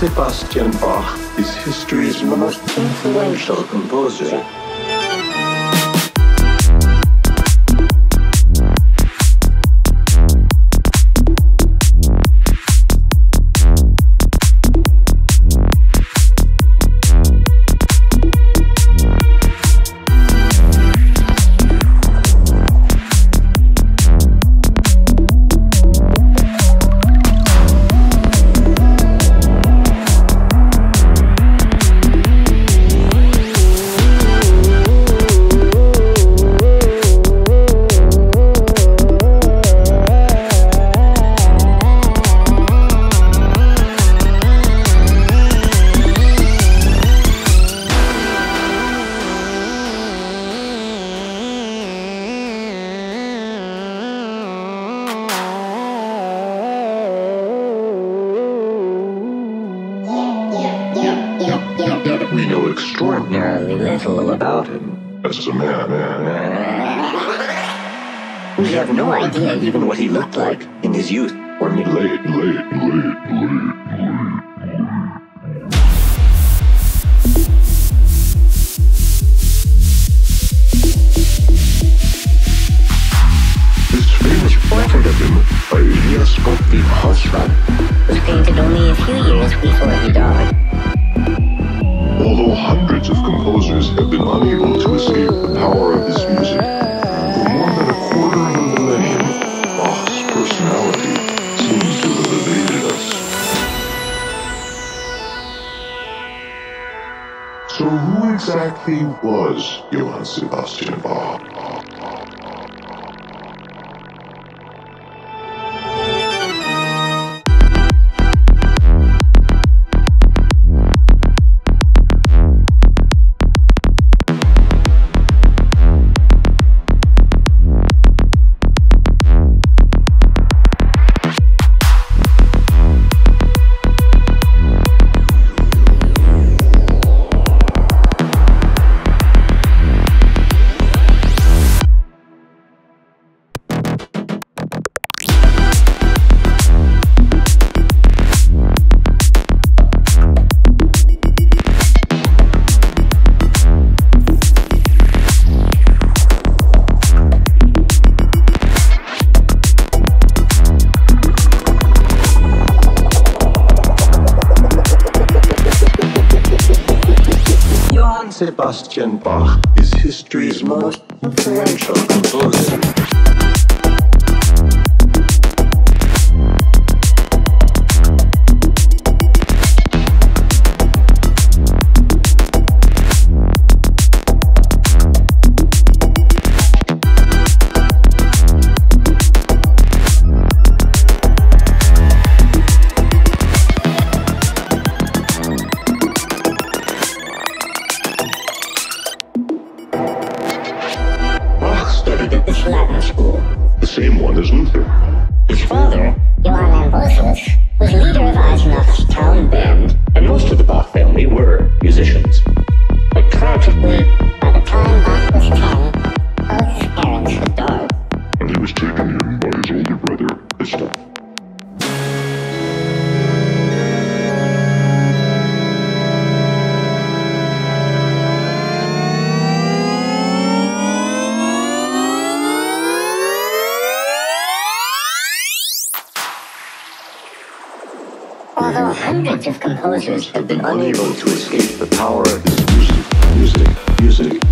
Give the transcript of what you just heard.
Sebastian Bach is history's most influential composer. We know extraordinarily little about him as a man. We have no idea even what he looked like in his youth or late. Have been unable to escape the power of his music. For more than a quarter of a millennium, Bach's personality seems to have evaded us. So who exactly was Johann Sebastian Bach? Sebastian Bach is history's most influential composer. Latin school, the same one as Luther. His father, Johann Ambrosius, was leader of Eisenach's town band, and most of the Bach family were musicians. But tragically, by the time Bach was 10, both his parents had died, and he was taken in by his older brother, Gustav. Although hundreds of composers have been unable to escape the power of his music,